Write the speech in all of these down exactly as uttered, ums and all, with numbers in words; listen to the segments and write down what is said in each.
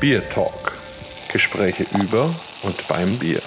BierTalk. Gespräche über und beim Bier.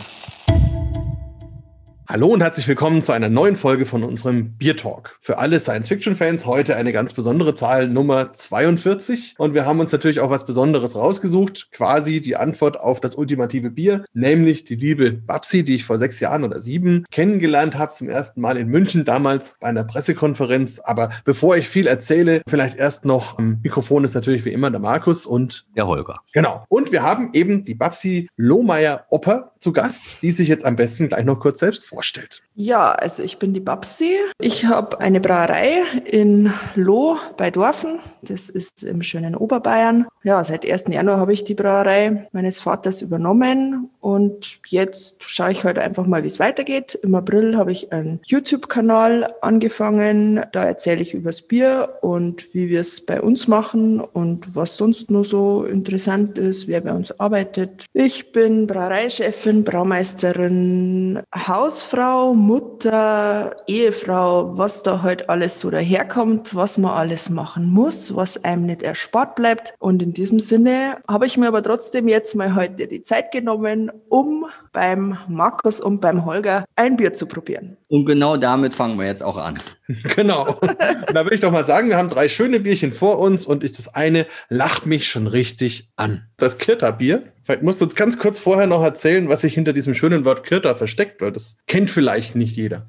Hallo und herzlich willkommen zu einer neuen Folge von unserem BierTalk. Für alle Science-Fiction-Fans heute eine ganz besondere Zahl, Nummer zweiundvierzig. Und wir haben uns natürlich auch was Besonderes rausgesucht, quasi die Antwort auf das ultimative Bier, nämlich die liebe Babsi, die ich vor sechs Jahren oder sieben kennengelernt habe, zum ersten Mal in München, damals bei einer Pressekonferenz. Aber bevor ich viel erzähle, vielleicht erst noch, am Mikrofon ist natürlich wie immer der Markus und der Holger. Genau. Und wir haben eben die Babsi Lohmeier-Opper zu Gast, die sich jetzt am besten gleich noch kurz selbst vorstellt. Stellt. Ja, also ich bin die Babsi. Ich habe eine Brauerei in Loh bei Dorfen. Das ist im schönen Oberbayern. Ja, seit ersten Januar habe ich die Brauerei meines Vaters übernommen und jetzt schaue ich halt einfach mal, wie es weitergeht. Im April habe ich einen YouTube-Kanal angefangen. Da erzähle ich übers Bier und wie wir es bei uns machen und was sonst noch so interessant ist, wer bei uns arbeitet. Ich bin Brauereichefin, Braumeisterin, Hausfrau, Frau, Mutter, Ehefrau, was da halt alles so daherkommt, was man alles machen muss, was einem nicht erspart bleibt. Und in diesem Sinne habe ich mir aber trotzdem jetzt mal heute die Zeit genommen, um beim Markus und beim Holger ein Bier zu probieren. Und genau damit fangen wir jetzt auch an. Genau. Da will ich doch mal sagen, wir haben drei schöne Bierchen vor uns und ich, das eine lacht mich schon richtig an. Das Kirta-Bier. Vielleicht musst du uns ganz kurz vorher noch erzählen, was sich hinter diesem schönen Wort Kirta versteckt, weil das kennt vielleicht nicht jeder.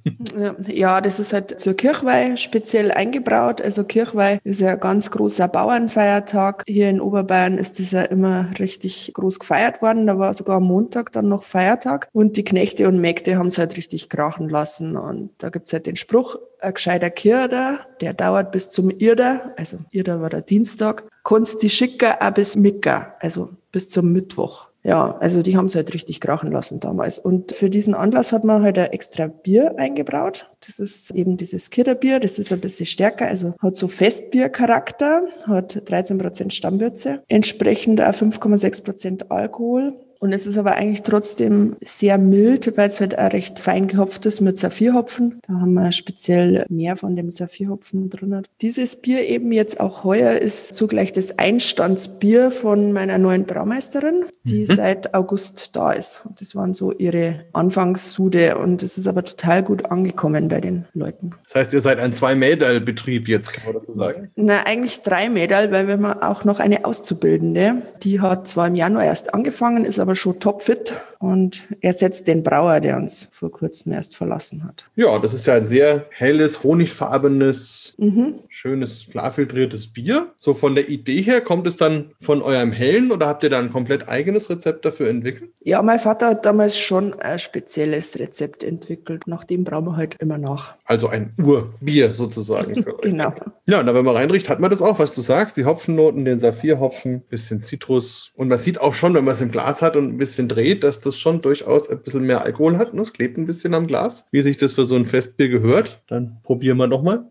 Ja, das ist halt zur Kirchweih speziell eingebraut. Also Kirchweih ist ja ein ganz großer Bauernfeiertag. Hier in Oberbayern ist das ja immer richtig groß gefeiert worden. Da war sogar am Montag dann noch Feiertag. Und die Knechte und Mägde haben es halt richtig krachen lassen. Und da gibt es halt den Spruch, ein gescheiter Kirder, der dauert bis zum Irder, also Irder war der Dienstag, kannst die schicken auch bis Mittag, also bis zum Mittwoch. Ja, also die haben es halt richtig krachen lassen damals. Und für diesen Anlass hat man halt ein extra Bier eingebraut. Das ist eben dieses Kirderbier, das ist ein bisschen stärker, also hat so Festbiercharakter, hat dreizehn Prozent Stammwürze, entsprechend auch fünf Komma sechs Prozent Alkohol. Und es ist aber eigentlich trotzdem sehr mild, weil es halt auch recht fein gehopft ist mit Saphirhopfen. Da haben wir speziell mehr von dem Saphirhopfen drin. Dieses Bier eben jetzt auch heuer ist zugleich das Einstandsbier von meiner neuen Braumeisterin, die mhm. seit August da ist. Und das waren so ihre Anfangssude und es ist aber total gut angekommen bei den Leuten. Das heißt, ihr seid ein Zwei-Mädel-Betrieb jetzt, kann man das so sagen? Na, eigentlich drei Mädel, weil wir haben auch noch eine Auszubildende. Die hat zwar im Januar erst angefangen, ist aber schon topfit und ersetzt den Brauer, der uns vor kurzem erst verlassen hat. Ja, das ist ja ein sehr helles, honigfarbenes, mhm. schönes, klar filtriertes Bier. So von der Idee her, kommt es dann von eurem Hellen oder habt ihr da ein komplett eigenes Rezept dafür entwickelt? Ja, mein Vater hat damals schon ein spezielles Rezept entwickelt. Nach dem brauchen wir halt immer nach. Also ein Urbier sozusagen. Für euch. Genau. Ja, da wenn man reinriecht, hat man das auch, was du sagst. Die Hopfennoten, den Saphirhopfen, bisschen Zitrus und man sieht auch schon, wenn man es im Glas hat und ein bisschen dreht, dass das schon durchaus ein bisschen mehr Alkohol hat. Es klebt ein bisschen am Glas, wie sich das für so ein Festbier gehört. Dann probieren wir noch mal.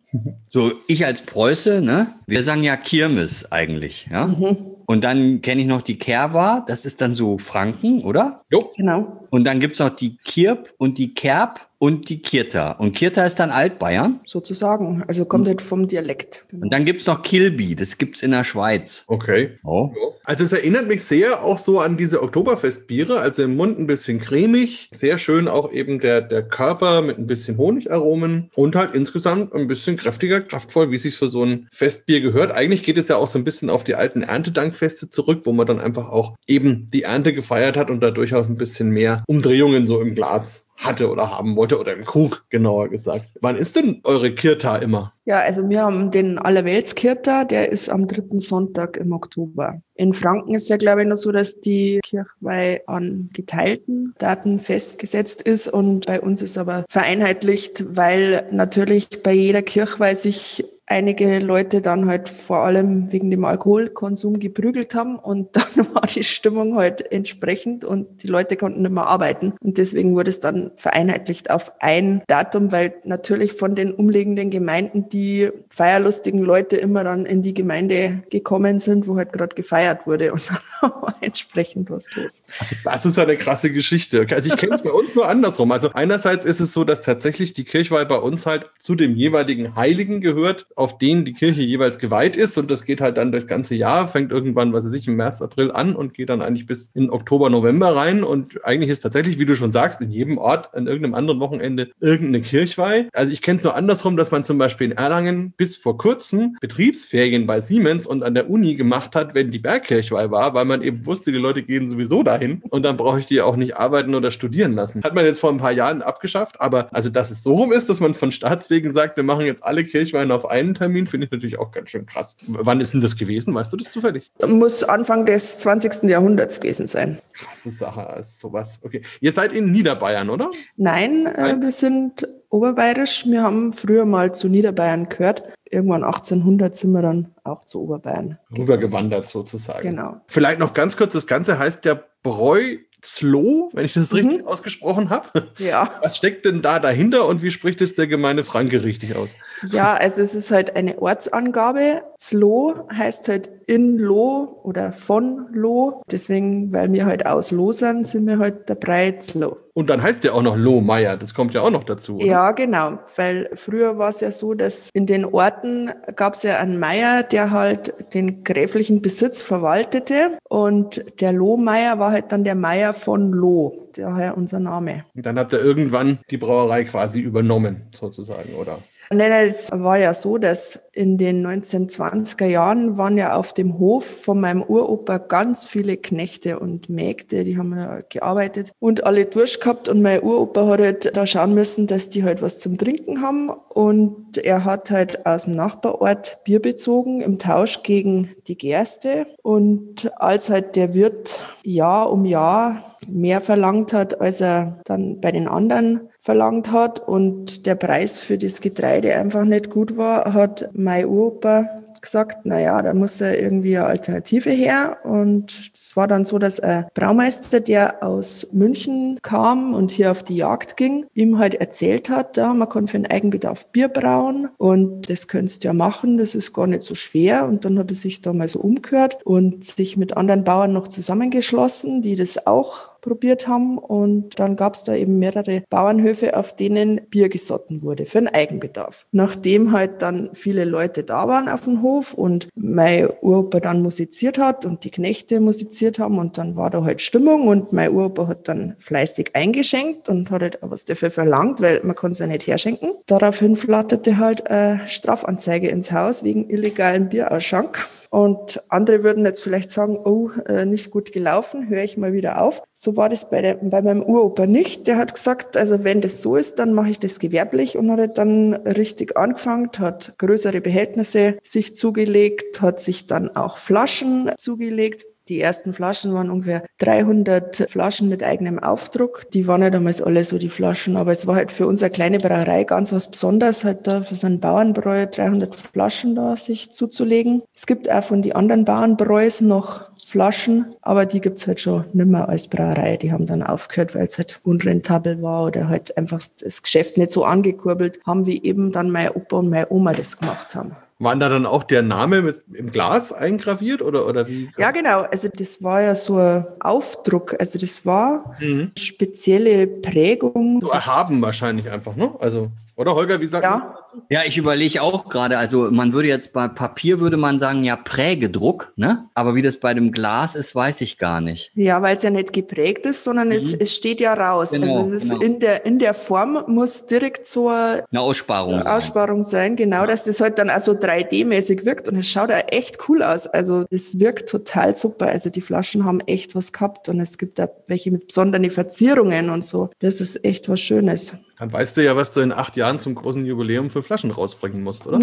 So, ich als Preuße, ne? Wir sagen ja Kirmes eigentlich, ja? Mhm. Und dann kenne ich noch die Kerwa, das ist dann so Franken, oder? Jo. Genau. Und dann gibt es noch die Kirb und die Kerb und die Kirta. Und Kirta ist dann Altbayern? Sozusagen, also kommt halt vom Dialekt. Und dann gibt es noch Kilbi, das gibt es in der Schweiz. Okay. Oh. Ja. Also es erinnert mich sehr auch so an diese Oktoberfestbiere, also im Mund ein bisschen cremig, sehr schön auch eben der, der Körper mit ein bisschen Honigaromen und halt insgesamt ein bisschen kräftiger, kraftvoll, wie es sich für so ein Festbier gehört. Eigentlich geht es ja auch so ein bisschen auf die alten Erntedankfeste zurück, wo man dann einfach auch eben die Ernte gefeiert hat und da durchaus ein bisschen mehr Umdrehungen so im Glas hatte oder haben wollte oder im Krug, genauer gesagt. Wann ist denn eure Kirta immer? Ja, also wir haben den Allerweltskirta, der ist am dritten Sonntag im Oktober. In Franken ist ja, glaube ich, noch so, dass die Kirchweih an geteilten Daten festgesetzt ist und bei uns ist aber vereinheitlicht, weil natürlich bei jeder Kirchweih sich einige Leute dann halt vor allem wegen dem Alkoholkonsum geprügelt haben und dann war die Stimmung halt entsprechend und die Leute konnten nicht mehr arbeiten. Und deswegen wurde es dann vereinheitlicht auf ein Datum, weil natürlich von den umliegenden Gemeinden die feierlustigen Leute immer dann in die Gemeinde gekommen sind, wo halt gerade gefeiert wurde und dann war entsprechend was los. Also das ist eine krasse Geschichte. Also ich kenne es bei uns nur andersrum. Also einerseits ist es so, dass tatsächlich die Kirchweih bei uns halt zu dem jeweiligen Heiligen gehört, auf denen die Kirche jeweils geweiht ist. Und das geht halt dann das ganze Jahr, fängt irgendwann, was weiß ich, im März, April an und geht dann eigentlich bis in Oktober, November rein. Und eigentlich ist tatsächlich, wie du schon sagst, in jedem Ort an irgendeinem anderen Wochenende irgendeine Kirchweih. Also ich kenne es nur andersrum, dass man zum Beispiel in Erlangen bis vor kurzem Betriebsferien bei Siemens und an der Uni gemacht hat, wenn die Bergkirchweih war, weil man eben wusste, die Leute gehen sowieso dahin und dann brauche ich die auch nicht arbeiten oder studieren lassen. Hat man jetzt vor ein paar Jahren abgeschafft, aber also dass es so rum ist, dass man von Staatswegen sagt, wir machen jetzt alle Kirchweihen auf einen Termin, finde ich natürlich auch ganz schön krass. Wann ist denn das gewesen? Weißt du das zufällig? Muss Anfang des zwanzigsten Jahrhunderts gewesen sein. Das ist, aha, ist sowas. Okay. Ihr seid in Niederbayern, oder? Nein, Nein. Äh, wir sind oberbayerisch. Wir haben früher mal zu Niederbayern gehört. Irgendwann achtzehnhundert sind wir dann auch zu Oberbayern rübergewandert sozusagen. Genau. Vielleicht noch ganz kurz, das Ganze heißt ja Bräu z'Loh, wenn ich das richtig mhm. ausgesprochen habe. Ja. Was steckt denn da dahinter und wie spricht es der gemeine Franke richtig aus? Ja, also es ist halt eine Ortsangabe. Z'Loh heißt halt in Loh oder von Loh. Deswegen, weil wir halt aus Loh sind, sind wir halt der Bräu z'Loh. Und dann heißt ja auch noch Lohmeier, das kommt ja auch noch dazu, oder? Ja, genau, weil früher war es ja so, dass in den Orten gab es ja einen Meier, der halt den gräflichen Besitz verwaltete und der Lohmeier war halt dann der Meier von Loh, daher unser Name. Und dann habt ihr irgendwann die Brauerei quasi übernommen, sozusagen, oder? Nein, es war ja so, dass in den neunzehnhundertzwanziger Jahren waren ja auf dem Hof von meinem Uropa ganz viele Knechte und Mägde, die haben ja gearbeitet und alle durchgehabt und mein Uropa hat halt da schauen müssen, dass die halt was zum Trinken haben und er hat halt aus dem Nachbarort Bier bezogen im Tausch gegen die Gerste und als halt der Wirt Jahr um Jahr mehr verlangt hat, als er dann bei den anderen verlangt hat und der Preis für das Getreide einfach nicht gut war, hat mein Uropa gesagt, naja, da muss er irgendwie eine Alternative her und es war dann so, dass ein Braumeister, der aus München kam und hier auf die Jagd ging, ihm halt erzählt hat, ja, man kann für den Eigenbedarf Bier brauen und das könntest du ja machen, das ist gar nicht so schwer und dann hat er sich da mal so umgehört und sich mit anderen Bauern noch zusammengeschlossen, die das auch probiert haben und dann gab es da eben mehrere Bauernhöfe, auf denen Bier gesotten wurde für den Eigenbedarf. Nachdem halt dann viele Leute da waren auf dem Hof und mein Uropa dann musiziert hat und die Knechte musiziert haben und dann war da halt Stimmung und mein Uropa hat dann fleißig eingeschenkt und hat halt auch was dafür verlangt, weil man kann es ja nicht herschenken. Daraufhin flatterte halt eine Strafanzeige ins Haus wegen illegalen Bierausschank und andere würden jetzt vielleicht sagen, oh, nicht gut gelaufen, höre ich mal wieder auf. So war das bei, der, bei meinem Uropa nicht. Der hat gesagt, also wenn das so ist, dann mache ich das gewerblich und hat dann richtig angefangen, hat größere Behältnisse sich zugelegt, hat sich dann auch Flaschen zugelegt. Die ersten Flaschen waren ungefähr dreihundert Flaschen mit eigenem Aufdruck. Die waren ja damals alle so die Flaschen, aber es war halt für unsere kleine Brauerei ganz was Besonderes, halt da für so einen Bauernbräu dreihundert Flaschen da sich zuzulegen. Es gibt auch von den anderen Bauernbräus noch Flaschen, aber die gibt es halt schon nicht mehr als Brauerei. Die haben dann aufgehört, weil es halt unrentabel war oder halt einfach das Geschäft nicht so angekurbelt haben, wie eben dann mein Opa und meine Oma das gemacht haben. Waren da dann auch der Name mit, im Glas eingraviert oder, oder wie? Ja, genau. Also das war ja so ein Aufdruck. Also das war mhm. spezielle Prägung. So erhaben wahrscheinlich einfach, ne? Also, oder Holger, wie sagt ja. man? Ja, ich überlege auch gerade. Also man würde jetzt bei Papier, würde man sagen, ja, Prägedruck, ne? Aber wie das bei dem Glas ist, weiß ich gar nicht. Ja, weil es ja nicht geprägt ist, sondern mhm. es, es steht ja raus. Genau, also es ist genau. in, der, in der Form muss direkt so eine, eine Aussparung, so eine Aussparung sein. sein. Genau, ja. Dass das halt dann auch so drei D-mäßig wirkt und es schaut ja echt cool aus. Also es wirkt total super. Also die Flaschen haben echt was gehabt und es gibt da welche mit besonderen Verzierungen und so. Das ist echt was Schönes. Dann weißt du ja, was du in acht Jahren zum großen Jubiläum für Flaschen rausbringen musst, oder?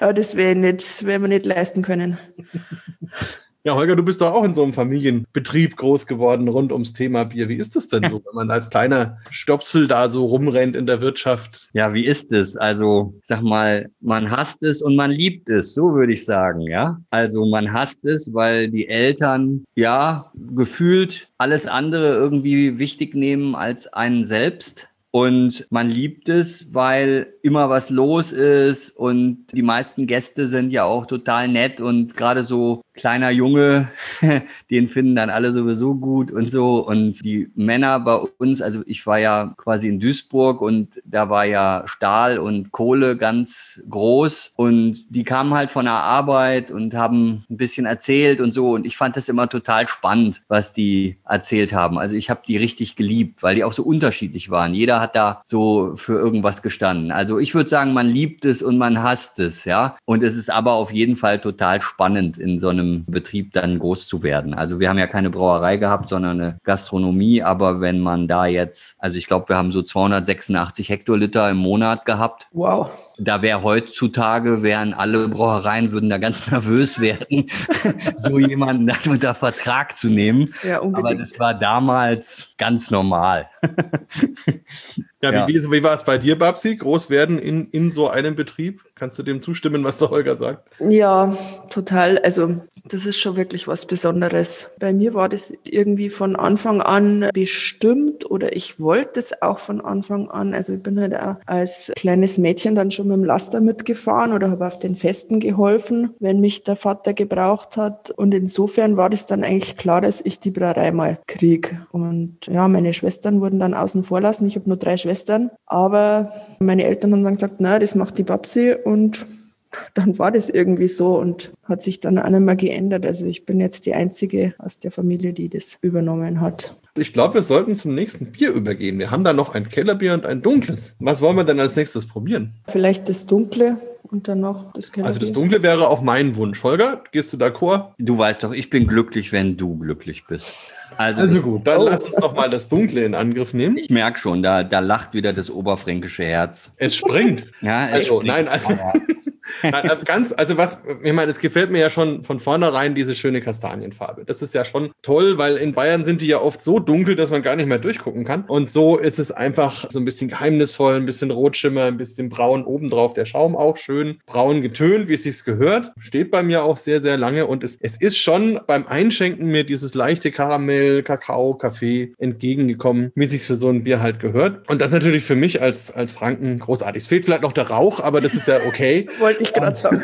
Ja, das werden wir nicht, werden wir nicht leisten können. Ja, Holger, du bist doch auch in so einem Familienbetrieb groß geworden rund ums Thema Bier. Wie ist das denn so, wenn man als kleiner Stöpsel da so rumrennt in der Wirtschaft? Ja, wie ist es? Also, ich sag mal, man hasst es und man liebt es, so würde ich sagen, ja. Also, man hasst es, weil die Eltern, ja, gefühlt alles andere irgendwie wichtig nehmen als einen selbst. Und man liebt es, weil immer was los ist und die meisten Gäste sind ja auch total nett und gerade so kleiner Junge, den finden dann alle sowieso gut und so. Und die Männer bei uns, also ich war ja quasi in Duisburg und da war ja Stahl und Kohle ganz groß. Und die kamen halt von der Arbeit und haben ein bisschen erzählt und so. Und ich fand das immer total spannend, was die erzählt haben. Also ich habe die richtig geliebt, weil die auch so unterschiedlich waren. Jeder hat da so für irgendwas gestanden. Also ich würde sagen, man liebt es und man hasst es, ja. Und es ist aber auf jeden Fall total spannend, in so einem Betrieb dann groß zu werden. Also wir haben ja keine Brauerei gehabt, sondern eine Gastronomie. Aber wenn man da jetzt, also ich glaube, wir haben so zweihundertsechsundachtzig Hektoliter im Monat gehabt. Wow. Da wäre heutzutage, wären alle Brauereien, würden da ganz nervös werden, so jemanden dann unter Vertrag zu nehmen. Ja, unbedingt. Aber das war damals ganz normal. Ja, ja. Wie, wie, wie war es bei dir, Babsi? Groß werden in, in so einem Betrieb? Kannst du dem zustimmen, was der Holger sagt? Ja, total. Also das ist schon wirklich was Besonderes. Bei mir war das irgendwie von Anfang an bestimmt oder ich wollte es auch von Anfang an. Also ich bin halt auch als kleines Mädchen dann schon mit dem Laster mitgefahren oder habe auf den Festen geholfen, wenn mich der Vater gebraucht hat. Und insofern war das dann eigentlich klar, dass ich die Brauerei mal kriege. Und ja, meine Schwestern wurden dann außen vor lassen. Ich habe nur drei Schwestern. Aber meine Eltern haben dann gesagt, na, das macht die Babsi, und dann war das irgendwie so und hat sich dann auch nicht mehr geändert. Also ich bin jetzt die Einzige aus der Familie, die das übernommen hat. Ich glaube, wir sollten zum nächsten Bier übergehen. Wir haben da noch ein Kellerbier und ein dunkles. Was wollen wir denn als nächstes probieren? Vielleicht das dunkle und dann noch das Kellerbier. Also das dunkle wäre auch mein Wunsch. Holger, gehst du d'accord? Du weißt doch, ich bin glücklich, wenn du glücklich bist. Also, also gut, dann oh. lass uns doch mal das dunkle in Angriff nehmen. Ich merke schon, da, da lacht wieder das oberfränkische Herz. Es springt. Ja, es also, springt. Nein, also... Nein, also ganz, also was, ich meine, es gefällt mir ja schon von vornherein diese schöne Kastanienfarbe. Das ist ja schon toll, weil in Bayern sind die ja oft so dunkel, dass man gar nicht mehr durchgucken kann. Und so ist es einfach so ein bisschen geheimnisvoll, ein bisschen Rotschimmer, ein bisschen braun obendrauf. Der Schaum auch schön braun getönt, wie es sich gehört. Steht bei mir auch sehr, sehr lange. Und es, es ist schon beim Einschenken mir dieses leichte Karamell, Kakao, Kaffee entgegengekommen, wie es sich für so ein Bier halt gehört. Und das ist natürlich für mich als, als Franken großartig. Es fehlt vielleicht noch der Rauch, aber das ist ja okay. Wollte ich gerade haben.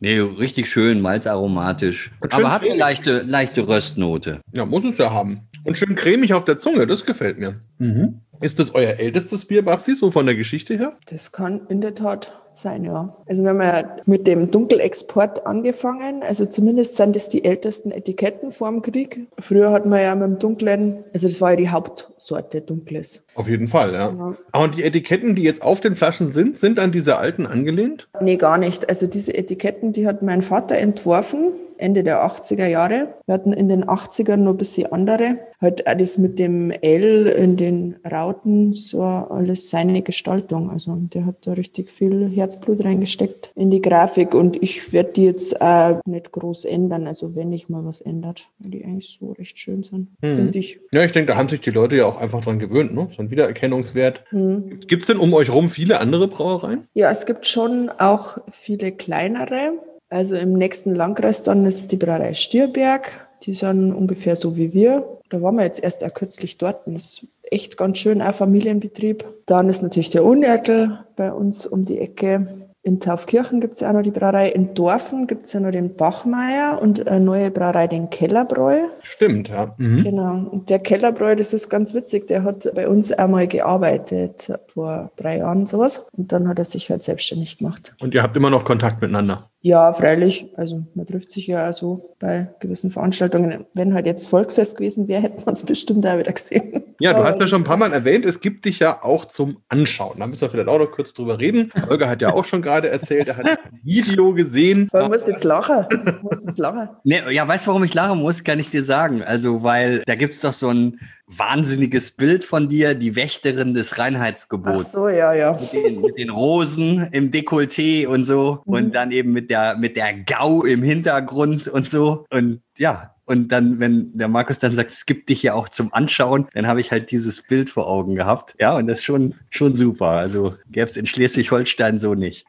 Nee, richtig schön, malzaromatisch. Und aber hat eine leichte, leichte Röstnote. Ja, muss es ja haben. Und schön cremig auf der Zunge, das gefällt mir. Mhm. Ist das euer ältestes Bier, Babsi, so von der Geschichte her? Das kann in der Tat sein, ja. Also wir haben ja mit dem Dunkelexport angefangen. Also zumindest sind das die ältesten Etiketten vor dem Krieg. Früher hat man ja mit dem Dunklen, also das war ja die Hauptsorte Dunkles. Auf jeden Fall, ja. ja. Und die Etiketten, die jetzt auf den Flaschen sind, sind an diese alten angelehnt? Nee, gar nicht. Also diese Etiketten, die hat mein Vater entworfen. Ende der achtziger Jahre. Wir hatten in den achtzigern noch ein bisschen andere. Halt auch das mit dem L in den Rauten, so alles seine Gestaltung. Also der hat da richtig viel Herzblut reingesteckt in die Grafik und ich werde die jetzt auch nicht groß ändern. Also wenn ich mal was ändert, weil die eigentlich so recht schön sind, hm. finde ich. Ja, ich denke, da haben sich die Leute ja auch einfach dran gewöhnt, ne? So ein Wiedererkennungswert. Hm. Gibt es denn um euch rum viele andere Brauereien? Ja, es gibt schon auch viele kleinere. Also im nächsten Landkreis dann ist die Brauerei Stierberg. Die sind ungefähr so wie wir. Da waren wir jetzt erst auch kürzlich dort. Das ist echt ganz schön, auch Familienbetrieb. Dann ist natürlich der Unertl bei uns um die Ecke. In Taufkirchen gibt es ja auch noch die Brauerei. In Dorfen gibt es ja noch den Bachmeier und eine neue Brauerei, den Kellerbräu. Stimmt, ja. Mhm. Genau. Und der Kellerbräu, das ist ganz witzig, der hat bei uns einmal gearbeitet, vor drei Jahren sowas. Und dann hat er sich halt selbstständig gemacht. Und ihr habt immer noch Kontakt miteinander? Ja, freilich. Also man trifft sich ja auch so bei gewissen Veranstaltungen. Wenn halt jetzt Volksfest gewesen wäre, hätten wir uns bestimmt auch wieder gesehen. Ja, du hast ja schon ein paar Mal erwähnt, es gibt dich ja auch zum Anschauen. Da müssen wir vielleicht auch noch kurz drüber reden. Holger hat ja auch schon gerade erzählt, er hat ein Video gesehen. Du musst jetzt lachen. Du musst jetzt lachen. Nee, ja, weißt du, warum ich lachen muss? Kann ich dir sagen. Also, weil da gibt es doch so ein wahnsinniges Bild von dir, die Wächterin des Reinheitsgebots. Ach so, ja, ja. Mit den, mit den Rosen im Dekolleté und so mhm. und dann eben mit der, mit der Gau im Hintergrund und so und ja. Und dann, wenn der Markus dann sagt, es gibt dich ja auch zum Anschauen, dann habe ich halt dieses Bild vor Augen gehabt. Ja, und das ist schon, schon super. Also gäbe es in Schleswig-Holstein so nicht.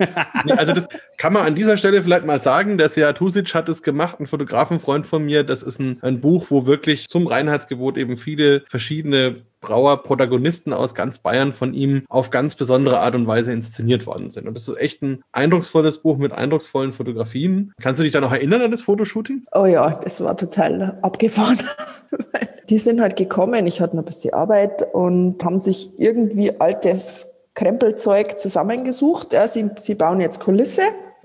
Also das kann man an dieser Stelle vielleicht mal sagen, der Sehat Husic hat es gemacht, ein Fotografenfreund von mir. Das ist ein, ein Buch, wo wirklich zum Reinheitsgebot eben viele verschiedene Brauer-Protagonisten aus ganz Bayern von ihm auf ganz besondere Art und Weise inszeniert worden sind. Und das ist echt ein eindrucksvolles Buch mit eindrucksvollen Fotografien. Kannst du dich da noch erinnern an das Fotoshooting? Oh ja, das war total abgefahren. Die sind halt gekommen, ich hatte noch ein bisschen Arbeit und haben sich irgendwie altes Krempelzeug zusammengesucht. Ja, sie, sie bauen jetzt Kulisse.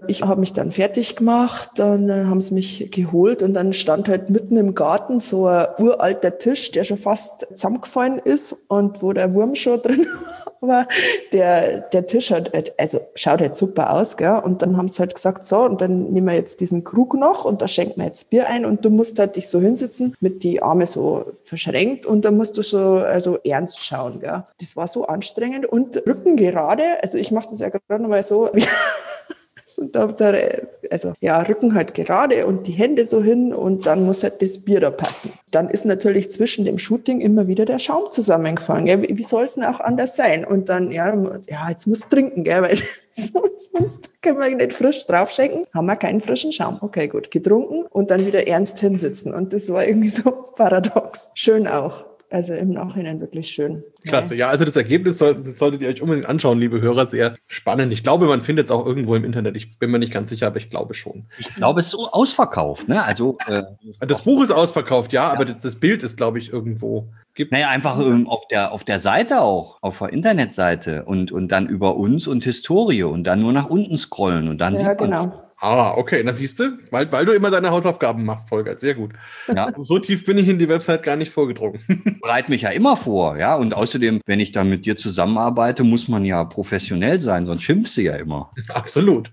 Ich habe mich dann fertig gemacht und dann haben sie mich geholt und dann stand halt mitten im Garten so ein uralter Tisch, der schon fast zusammengefallen ist und wo der Wurm schon drin war. Aber der, der Tisch hat halt, also schaut halt super aus, gell? Und dann haben sie halt gesagt, so, und dann nehmen wir jetzt diesen Krug noch und da schenken wir jetzt Bier ein und du musst halt dich so hinsitzen, mit die Arme so verschränkt und dann musst du so, also ernst schauen, gell? Das war so anstrengend und Rücken gerade, also ich mache das ja gerade nochmal so, wie und da, also ja, Rücken halt gerade und die Hände so hin und dann muss halt das Bier da passen. Dann ist natürlich zwischen dem Shooting immer wieder der Schaum zusammengefahren. Gell? Wie, wie soll es denn auch anders sein? Und dann, ja, ja jetzt muss trinken, gell? Weil sonst, sonst können wir nicht frisch drauf schenken. Haben wir keinen frischen Schaum. Okay, gut, getrunken und dann wieder ernst hinsitzen. Und das war irgendwie so paradox. Schön auch. Also im Nachhinein wirklich schön. Klasse, ja, also das Ergebnis soll, das solltet ihr euch unbedingt anschauen, liebe Hörer, sehr spannend. Ich glaube, man findet es auch irgendwo im Internet. Ich bin mir nicht ganz sicher, aber ich glaube schon. Ich glaube, es ist ausverkauft, ne? Also äh, das Buch ist ausverkauft, ja, ja. aber das, das Bild ist, glaube ich, irgendwo. Gibt. Naja, einfach ähm, auf der auf der Seite auch, auf der Internetseite und, und dann über uns und Historie und dann nur nach unten scrollen und dann ja, sieht genau. man. Ah, okay, das siehst du, weil, weil du immer deine Hausaufgaben machst, Holger, sehr gut. Ja. So tief bin ich in die Website gar nicht vorgedrungen. Bereit mich ja immer vor, ja, und außerdem, wenn ich dann mit dir zusammenarbeite, muss man ja professionell sein, sonst schimpfst du ja immer. Absolut.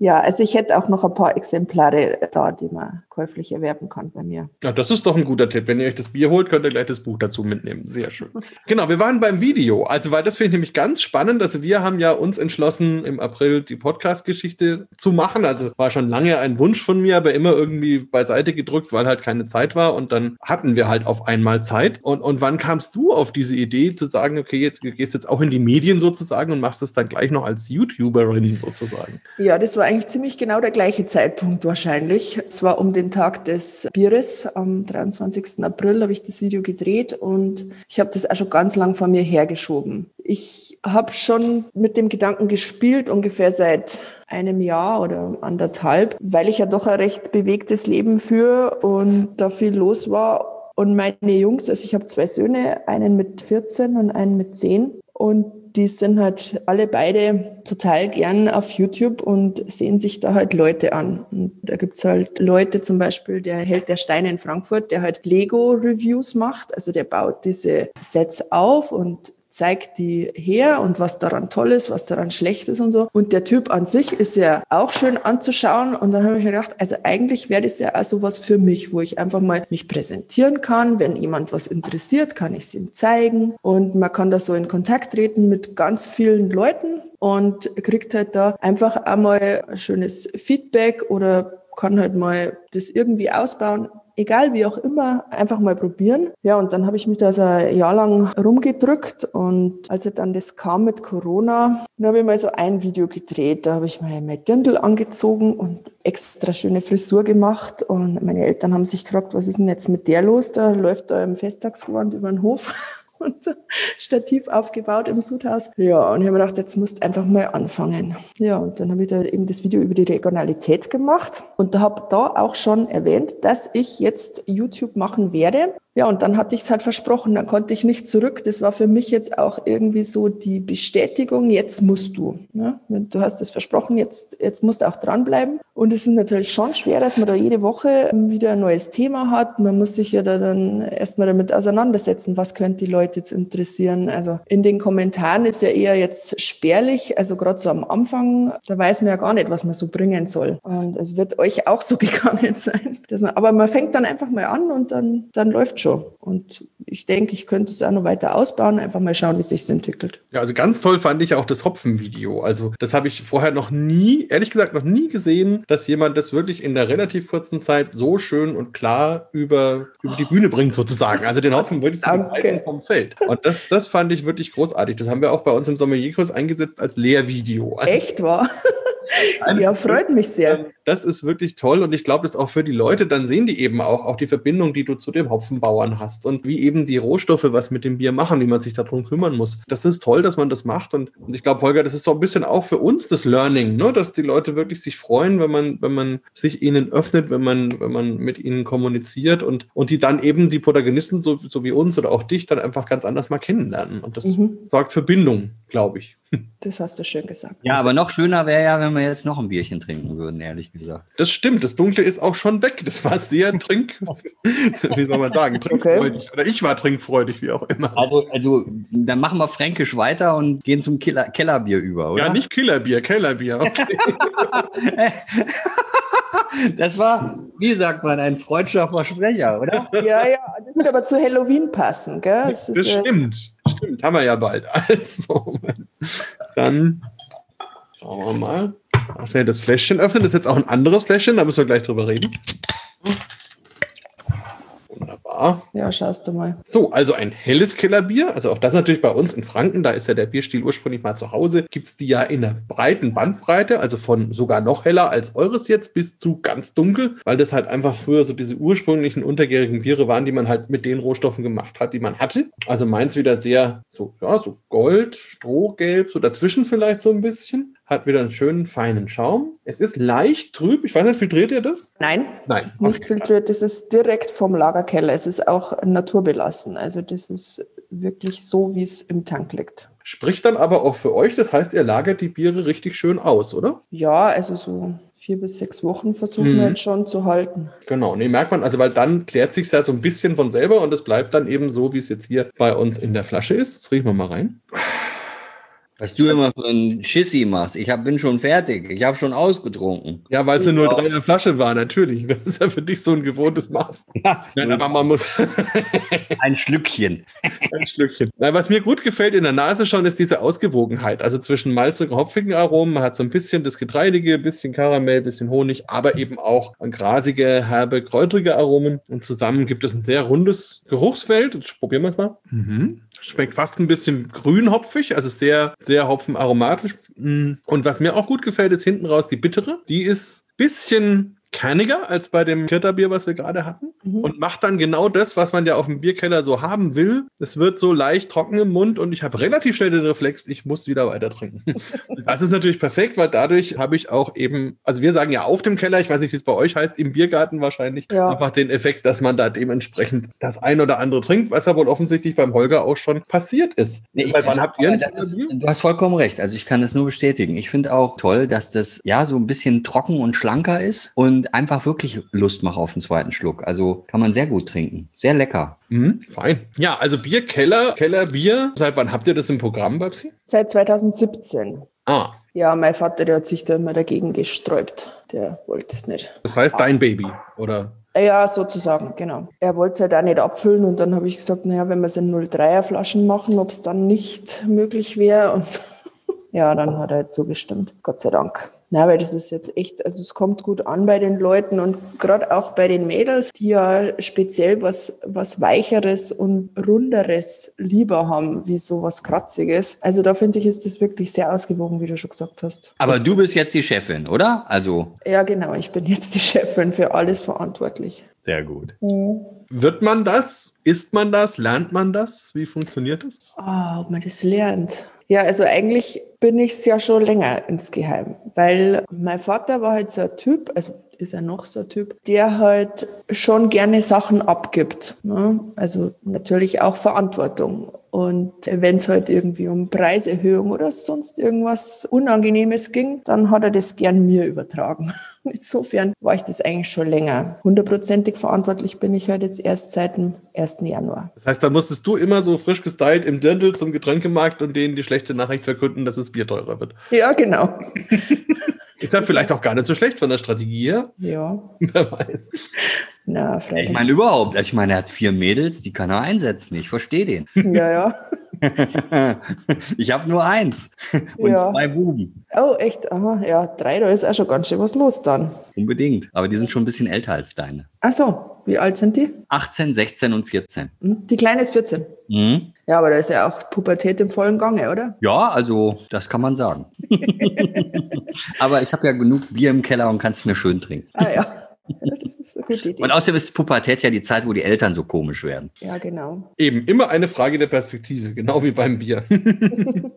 Ja, also ich hätte auch noch ein paar Exemplare da, die man käuflich erwerben kann bei mir. Ja, das ist doch ein guter Tipp. Wenn ihr euch das Bier holt, könnt ihr gleich das Buch dazu mitnehmen. Sehr schön. Genau, wir waren beim Video. Also, weil das finde ich nämlich ganz spannend, dass wir haben ja uns entschlossen, im April die Podcast-Geschichte zu machen. Also war schon lange ein Wunsch von mir, aber immer irgendwie beiseite gedrückt, weil halt keine Zeit war. Und dann hatten wir halt auf einmal Zeit. Und, und wann kamst du auf diese Idee zu sagen, okay, jetzt du gehst jetzt auch in die Medien sozusagen und machst es dann gleich noch als YouTuberin sozusagen? Ja, das war eigentlich ziemlich genau der gleiche Zeitpunkt wahrscheinlich. Es war um den Tag des Bieres. Am dreiundzwanzigsten April habe ich das Video gedreht und ich habe das auch schon ganz lang vor mir hergeschoben. Ich habe schon mit dem Gedanken gespielt, ungefähr seit einem Jahr oder anderthalb, weil ich ja doch ein recht bewegtes Leben führe und da viel los war. Und meine Jungs, also ich habe zwei Söhne, einen mit vierzehn und einen mit zehn. Und die sind halt alle beide total gern auf YouTube und sehen sich da halt Leute an. Und da gibt es halt Leute, zum Beispiel der Held der Steine in Frankfurt, der halt Lego-Reviews macht. Also der baut diese Sets auf und zeigt die her und was daran toll ist, was daran schlecht ist und so. Und der Typ an sich ist ja auch schön anzuschauen. Und dann habe ich mir gedacht, also eigentlich wäre das ja auch sowas für mich, wo ich einfach mal mich präsentieren kann. Wenn jemand was interessiert, kann ich es ihm zeigen. Und man kann da so in Kontakt treten mit ganz vielen Leuten und kriegt halt da einfach einmal ein schönes Feedback oder kann halt mal das irgendwie ausbauen. Egal wie auch immer, einfach mal probieren. Ja, und dann habe ich mich da so ein Jahr lang rumgedrückt und als dann das kam mit Corona, dann habe ich mal so ein Video gedreht. Da habe ich mal mein Dirndl angezogen und extra schöne Frisur gemacht und meine Eltern haben sich gefragt, was ist denn jetzt mit der los? Da läuft da im Festtagsgewand über den Hof und Stativ aufgebaut im Sudhaus. Ja, und ich habe mir gedacht, jetzt musst du einfach mal anfangen. Ja, und dann habe ich da eben das Video über die Regionalität gemacht und da habe da auch schon erwähnt, dass ich jetzt YouTube machen werde. Ja, und dann hatte ich es halt versprochen, dann konnte ich nicht zurück. Das war für mich jetzt auch irgendwie so die Bestätigung, jetzt musst du. Ne? Du hast es versprochen, jetzt, jetzt musst du auch dranbleiben. Und es ist natürlich schon schwer, dass man da jede Woche wieder ein neues Thema hat. Man muss sich ja da dann erstmal damit auseinandersetzen, was könnte die Leute jetzt interessieren. Also in den Kommentaren ist ja eher jetzt spärlich, also gerade so am Anfang, da weiß man ja gar nicht, was man so bringen soll. Und es wird euch auch so gegangen sein. Dass man, aber man fängt dann einfach mal an und dann, dann läuft schon. Und ich denke, ich könnte es auch noch weiter ausbauen, einfach mal schauen, wie es sich entwickelt. Ja, also ganz toll fand ich auch das Hopfen-Video. Also das habe ich vorher noch nie, ehrlich gesagt, noch nie gesehen, dass jemand das wirklich in der relativ kurzen Zeit so schön und klar über, über die Bühne bringt sozusagen. Also den Hopfen wirklich zu befreien vom Feld. Und das, das fand ich wirklich großartig. Das haben wir auch bei uns im Sommelierkurs eingesetzt als Lehrvideo. Also, echt wahr? Ja, freut mich sehr. Das ist wirklich toll und ich glaube, das auch für die Leute, dann sehen die eben auch, auch die Verbindung, die du zu dem Hopfenbauern hast und wie eben eben die Rohstoffe was mit dem Bier machen, wie man sich darum kümmern muss. Das ist toll, dass man das macht. Und ich glaube, Holger, das ist so ein bisschen auch für uns das Learning, ne? Dass die Leute wirklich sich freuen, wenn man, wenn man sich ihnen öffnet, wenn man, wenn man mit ihnen kommuniziert und, und die dann eben die Protagonisten, so, so wie uns oder auch dich, dann einfach ganz anders mal kennenlernen. Und das mhm. sorgt für Bindung, glaube ich. Das hast du schön gesagt. Ja, aber noch schöner wäre ja, wenn wir jetzt noch ein Bierchen trinken würden, ehrlich gesagt. Das stimmt, das Dunkle ist auch schon weg. Das war sehr trink... wie soll man sagen? Trinkfreudig. Okay. Oder ich war trinkfreudig, wie auch immer. Also, also dann machen wir fränkisch weiter und gehen zum Killer- Kellerbier über, oder? Ja, nicht Killerbier, Kellerbier. Okay. Das war, wie sagt man, ein freudscher Versprecher, oder? Ja, ja, das wird aber zu Halloween passen, gell? Das, das stimmt, stimmt, haben wir ja bald. Also, dann schauen wir mal. Ach, schnell das Fläschchen öffnen, das ist jetzt auch ein anderes Fläschchen, da müssen wir gleich drüber reden. Wunderbar. Ja, schaust du mal. So, also ein helles Kellerbier. Also auch das natürlich bei uns in Franken, da ist ja der Bierstil ursprünglich mal zu Hause, gibt es die ja in einer breiten Bandbreite, also von sogar noch heller als eures jetzt bis zu ganz dunkel, weil das halt einfach früher so diese ursprünglichen untergärigen Biere waren, die man halt mit den Rohstoffen gemacht hat, die man hatte. Also meins wieder sehr so, ja, so Gold, Strohgelb, so dazwischen vielleicht so ein bisschen. Hat wieder einen schönen, feinen Schaum. Es ist leicht trüb. Ich weiß nicht, filtriert ihr das? Nein, Nein. das ist nicht filtriert. Das ist direkt vom Lagerkeller. Es ist auch naturbelassen. Also das ist wirklich so, wie es im Tank liegt. Spricht dann aber auch für euch. Das heißt, ihr lagert die Biere richtig schön aus, oder? Ja, also so... Vier bis sechs Wochen versuchen hm. wir jetzt schon zu halten. Genau, nee, merkt man, also weil dann klärt sich ja so ein bisschen von selber und es bleibt dann eben so, wie es jetzt hier bei uns in der Flasche ist. Jetzt riechen wir mal rein. Was du immer für ein Schissi machst. Ich hab, bin schon fertig. Ich habe schon ausgetrunken. Ja, weil es nur drei in der Flasche war, natürlich. Das ist ja für dich so ein gewohntes Maß. Ja, nein, aber man muss... ein Schlückchen. ein Schlückchen. Nein, was mir gut gefällt in der Nase schon, ist diese Ausgewogenheit. Also zwischen malzigen, hopfigen Aromen. Man hat so ein bisschen das Getreidige, ein bisschen Karamell, ein bisschen Honig, aber eben auch grasige, herbe, kräutrige Aromen. Und zusammen gibt es ein sehr rundes Geruchsfeld. Jetzt probieren wir es mal. Mhm. Schmeckt fast ein bisschen grünhopfig, also sehr... sehr hopfenaromatisch. Und was mir auch gut gefällt, ist hinten raus die bittere. Die ist ein bisschen kerniger als bei dem Kirterbier, was wir gerade hatten. Mhm. Und macht dann genau das, was man ja auf dem Bierkeller so haben will. Es wird so leicht trocken im Mund und ich habe relativ schnell den Reflex, ich muss wieder weiter trinken. Das ist natürlich perfekt, weil dadurch habe ich auch eben, also wir sagen ja auf dem Keller, ich weiß nicht, wie es bei euch heißt, im Biergarten wahrscheinlich, ja. einfach den Effekt, dass man da dementsprechend das ein oder andere trinkt, was ja wohl offensichtlich beim Holger auch schon passiert ist. Nee, Seit wann habt ihr das ist, du hast vollkommen recht. Also ich kann das nur bestätigen. Ich finde auch toll, dass das ja so ein bisschen trocken und schlanker ist und Und einfach wirklich Lust macht auf den zweiten Schluck. Also kann man sehr gut trinken. Sehr lecker. Mhm, fein. Ja, also Bierkeller, Kellerbier. Seit wann habt ihr das im Programm, Babsi? Seit zwanzig siebzehn. Ah. Ja, mein Vater, der hat sich da immer dagegen gesträubt. Der wollte es nicht. Das heißt dein Baby, oder? Ja, sozusagen, genau. Er wollte es halt auch nicht abfüllen und dann habe ich gesagt, naja, wenn wir es in null drei er Flaschen machen, ob es dann nicht möglich wäre und... Ja, dann hat er zugestimmt. Gott sei Dank. Na, weil das ist jetzt echt, also es kommt gut an bei den Leuten und gerade auch bei den Mädels, die ja speziell was, was Weicheres und Runderes lieber haben, wie so was Kratziges. Also da finde ich, ist das wirklich sehr ausgewogen, wie du schon gesagt hast. Aber du bist jetzt die Chefin, oder? Also. Ja, genau. Ich bin jetzt die Chefin, für alles verantwortlich. Sehr gut. Mhm. Wird man das? Isst man das? Lernt man das? Wie funktioniert das? Ah, oh, ob man das lernt. Ja, also eigentlich bin ich es ja schon länger insgeheim, weil mein Vater war halt so ein Typ, also ist er noch so ein Typ, der halt schon gerne Sachen abgibt, ne? Also natürlich auch Verantwortung. Und wenn es halt irgendwie um Preiserhöhung oder sonst irgendwas Unangenehmes ging, dann hat er das gern mir übertragen. Insofern war ich das eigentlich schon länger. Hundertprozentig verantwortlich bin ich halt jetzt erst seit dem ersten Januar. Das heißt, da musstest du immer so frisch gestylt im Dirndl zum Getränkemarkt und denen die schlechte Nachricht verkünden, dass das Bier teurer wird. Ja, genau. Ist ja vielleicht auch gar nicht so schlecht von der Strategie her. Ja. Wer weiß. Na, ich meine überhaupt, ich meine, er hat vier Mädels, die kann er einsetzen, ich verstehe den. Ja, ja. Ich habe nur eins und ja. zwei Buben. Oh, echt? Aha, ja, drei, da ist auch schon ganz schön was los dann. Unbedingt, aber die sind schon ein bisschen älter als deine. Ach so, wie alt sind die? achtzehn, sechzehn und vierzehn. Die Kleine ist vierzehn? Mhm. Ja, aber da ist ja auch Pubertät im vollen Gange, oder? Ja, also das kann man sagen. Aber ich habe ja genug Bier im Keller und kann es mir schön trinken. Ah ja. ist eine gute Idee. Und außerdem ist Pubertät ja die Zeit, wo die Eltern so komisch werden. Ja, genau. Eben, immer eine Frage der Perspektive, genau wie beim Bier.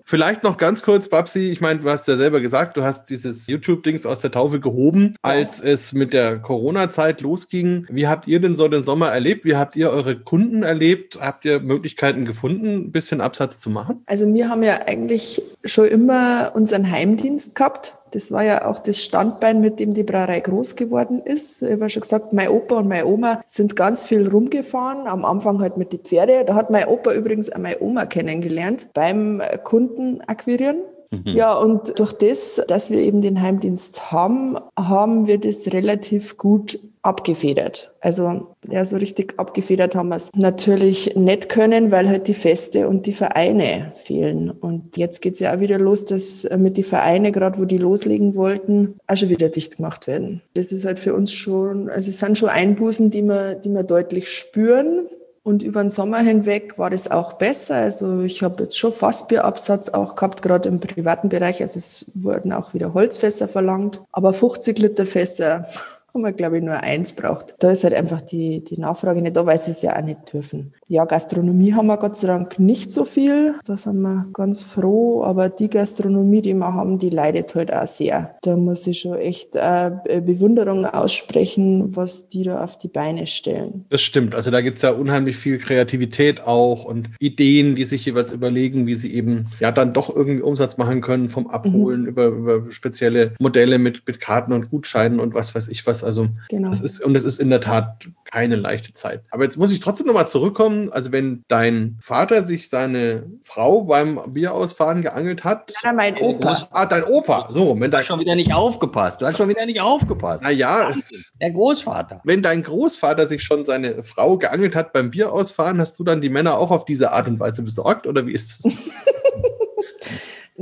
Vielleicht noch ganz kurz, Babsi, ich meine, du hast ja selber gesagt, du hast dieses YouTube-Dings aus der Taufe gehoben, als ja. es mit der Corona-Zeit losging. Wie habt ihr denn so den Sommer erlebt? Wie habt ihr eure Kunden erlebt? Habt ihr Möglichkeiten gefunden, ein bisschen Absatz zu machen? Also wir haben ja eigentlich schon immer unseren Heimdienst gehabt. Das war ja auch das Standbein, mit dem die Brauerei groß geworden ist. Ich habe schon gesagt, mein Opa und meine Oma sind ganz viel rumgefahren. Am Anfang halt mit den Pferden. Da hat mein Opa übrigens auch meine Oma kennengelernt beim Kundenakquirieren. Mhm. Ja, und durch das, dass wir eben den Heimdienst haben, haben wir das relativ gut abgefedert. Also ja, so richtig abgefedert haben wir es natürlich nicht können, weil halt die Feste und die Vereine fehlen. Und jetzt geht es ja auch wieder los, dass mit den Vereinen, gerade wo die loslegen wollten, auch schon wieder dicht gemacht werden. Das ist halt für uns schon, also es sind schon Einbußen, die wir, die wir deutlich spüren. Und über den Sommer hinweg war das auch besser. Also ich habe jetzt schon Fassbierabsatz auch gehabt, gerade im privaten Bereich. Also es wurden auch wieder Holzfässer verlangt. Aber fünfzig Liter Fässer haben wir, glaube ich, nur eins braucht. Da ist halt einfach die, die Nachfrage nicht da, weil sie es ja auch nicht dürfen. Ja, Gastronomie haben wir Gott sei Dank nicht so viel. Da sind wir ganz froh. Aber die Gastronomie, die wir haben, die leidet halt auch sehr. Da muss ich schon echt äh, Bewunderung aussprechen, was die da auf die Beine stellen. Das stimmt. Also da gibt es ja unheimlich viel Kreativität auch und Ideen, die sich jeweils überlegen, wie sie eben ja dann doch irgendwie Umsatz machen können, vom Abholen mhm. über, über spezielle Modelle mit, mit Karten und Gutscheinen und was weiß ich was. Also genau. das ist, und es ist in der Tat keine leichte Zeit. Aber jetzt muss ich trotzdem nochmal zurückkommen. Also wenn dein Vater sich seine Frau beim Bierausfahren geangelt hat. Ja, mein Opa. Ah, dein Opa. So, wenn dein du hast schon wieder nicht aufgepasst. Du hast schon wieder nicht aufgepasst. Naja. Der Großvater. Wenn dein Großvater sich schon seine Frau geangelt hat beim Bierausfahren, hast du dann die Männer auch auf diese Art und Weise besorgt? Oder wie ist das?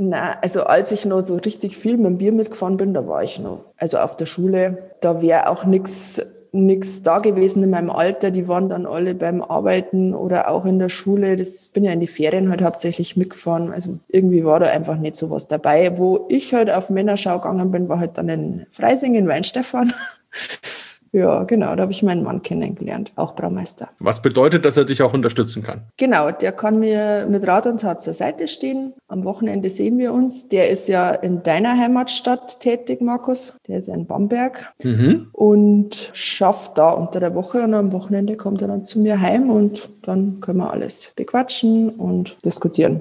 Na, also als ich noch so richtig viel mit dem Bier mitgefahren bin, da war ich noch. Also auf der Schule, da wäre auch nichts nichts da gewesen in meinem Alter. Die waren dann alle beim Arbeiten oder auch in der Schule. Das bin ja in die Ferien halt hauptsächlich mitgefahren. Also irgendwie war da einfach nicht so was dabei. Wo ich halt auf Männerschau gegangen bin, war halt dann in Freising, in Weinstephan. Ja, genau, da habe ich meinen Mann kennengelernt, auch Braumeister. Was bedeutet, dass er dich auch unterstützen kann? Genau, der kann mir mit Rat und Tat zur Seite stehen. Am Wochenende sehen wir uns. Der ist ja in deiner Heimatstadt tätig, Markus. Der ist ja in Bamberg mhm. und schafft da unter der Woche. Und am Wochenende kommt er dann zu mir heim und dann können wir alles bequatschen und diskutieren.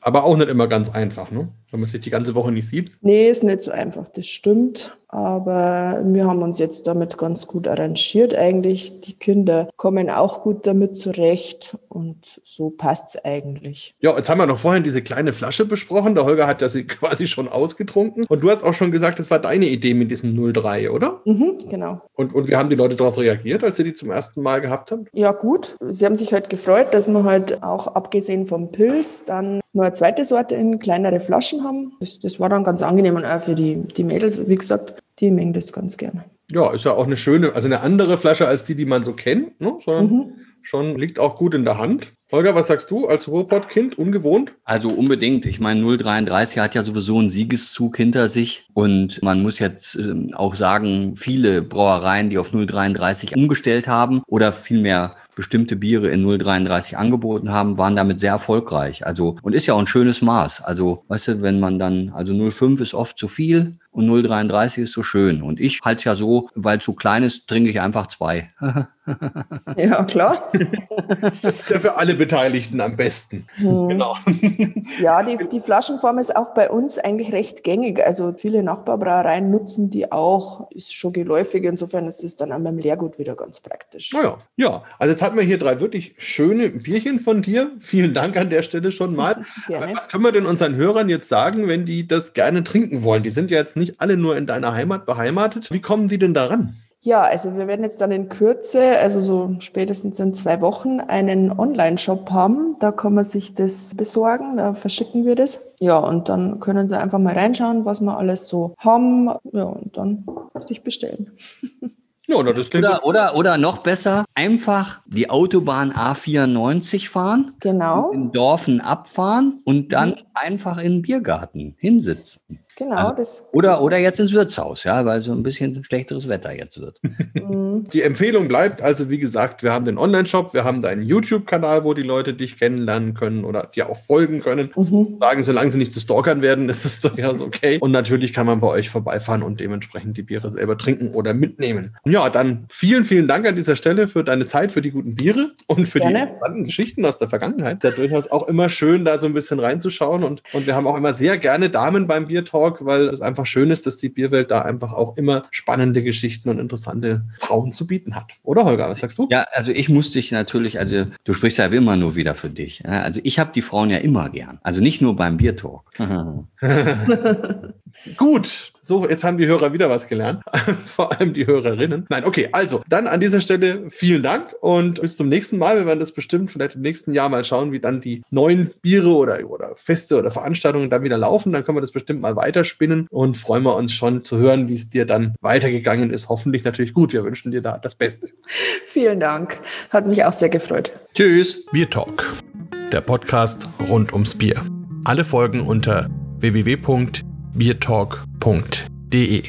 Aber auch nicht immer ganz einfach, ne? Wenn man sich die ganze Woche nicht sieht. Nee, ist nicht so einfach, das stimmt. Aber wir haben uns jetzt damit ganz gut arrangiert eigentlich. Die Kinder kommen auch gut damit zurecht und so passt es eigentlich. Ja, jetzt haben wir noch vorhin diese kleine Flasche besprochen. Der Holger hat ja sie quasi schon ausgetrunken. Und du hast auch schon gesagt, das war deine Idee mit diesem null drei, oder? Mhm, genau. Und, und wie haben die Leute darauf reagiert, als sie die zum ersten Mal gehabt haben? Ja gut, sie haben sich halt gefreut, dass wir halt auch abgesehen vom Pilz dann noch eine zweite Sorte in kleinere Flaschen haben. Das, das war dann ganz angenehm und auch für die, die Mädels, wie gesagt, die mögen das ganz gerne. Ja, ist ja auch eine schöne, also eine andere Flasche als die, die man so kennt, ne? Sondern mhm. schon liegt auch gut in der Hand. Holger, was sagst du als Ruhrpott-Kind? Ungewohnt? Also unbedingt. Ich meine, null dreiunddreißig hat ja sowieso einen Siegeszug hinter sich. Und man muss jetzt äh, auch sagen, viele Brauereien, die auf null dreiunddreißig umgestellt haben oder vielmehr bestimmte Biere in null dreiunddreißig angeboten haben, waren damit sehr erfolgreich. Also, und ist ja auch ein schönes Maß. Also, weißt du, wenn man dann, also null fünf ist oft zu viel und null dreiunddreißig ist so schön. Und ich halte es ja so, weil zu klein ist, trinke ich einfach zwei. Ja, klar. Ja, für alle Beteiligten am besten. Hm. Genau. Ja, die, die Flaschenform ist auch bei uns eigentlich recht gängig. Also viele Nachbarbrauereien nutzen die auch. Ist schon geläufig. Insofern ist es dann an meinem Lehrgut wieder ganz praktisch. Naja, ja. Also jetzt hatten wir hier drei wirklich schöne Bierchen von dir. Vielen Dank an der Stelle schon mal. Gerne. Was können wir denn unseren Hörern jetzt sagen, wenn die das gerne trinken wollen? Die sind ja jetzt nicht alle nur in deiner Heimat beheimatet. Wie kommen die denn da ran? Ja, also wir werden jetzt dann in Kürze, also so spätestens in zwei Wochen, einen Online-Shop haben. Da kann man sich das besorgen, da verschicken wir das. Ja, und dann können Sie einfach mal reinschauen, was wir alles so haben. Ja, und dann sich bestellen. Ja, das klingt oder, oder, oder noch besser, einfach die Autobahn A vierundneunzig fahren, genau. In Dorfen abfahren und dann mhm. einfach in den Biergarten hinsitzen. Genau. Also, das oder, oder jetzt ins Wirtshaus, ja, weil so ein bisschen schlechteres Wetter jetzt wird. Die Empfehlung bleibt, also wie gesagt, wir haben den Online-Shop, wir haben deinen YouTube-Kanal, wo die Leute dich kennenlernen können oder dir auch folgen können. Mhm. Sagen, solange sie nicht zu stalkern werden, ist es durchaus okay. Und natürlich kann man bei euch vorbeifahren und dementsprechend die Biere selber trinken oder mitnehmen. Und ja, dann vielen, vielen Dank an dieser Stelle für deine Zeit, für die guten Biere und für Gerne. Die interessanten Geschichten aus der Vergangenheit. Das ist ja durchaus auch immer schön, da so ein bisschen reinzuschauen. Und, und wir haben auch immer sehr gerne Damen beim BierTalk, weil es einfach schön ist, dass die Bierwelt da einfach auch immer spannende Geschichten und interessante Frauen zu bieten hat. Oder, Holger, was sagst du? Ja, also ich muss dich natürlich, also du sprichst ja immer nur wieder für dich. Also ich habe die Frauen ja immer gern. Also nicht nur beim BierTalk. Gut. So, jetzt haben die Hörer wieder was gelernt. Vor allem die Hörerinnen. Nein, okay, also, dann an dieser Stelle vielen Dank und bis zum nächsten Mal. Wir werden das bestimmt vielleicht im nächsten Jahr mal schauen, wie dann die neuen Biere oder, oder Feste oder Veranstaltungen dann wieder laufen. Dann können wir das bestimmt mal weiterspinnen und freuen wir uns schon zu hören, wie es dir dann weitergegangen ist. Hoffentlich natürlich gut. Wir wünschen dir da das Beste. Vielen Dank. Hat mich auch sehr gefreut. Tschüss. BierTalk, der Podcast rund ums Bier. Alle Folgen unter w w w punkt biertalk punkt de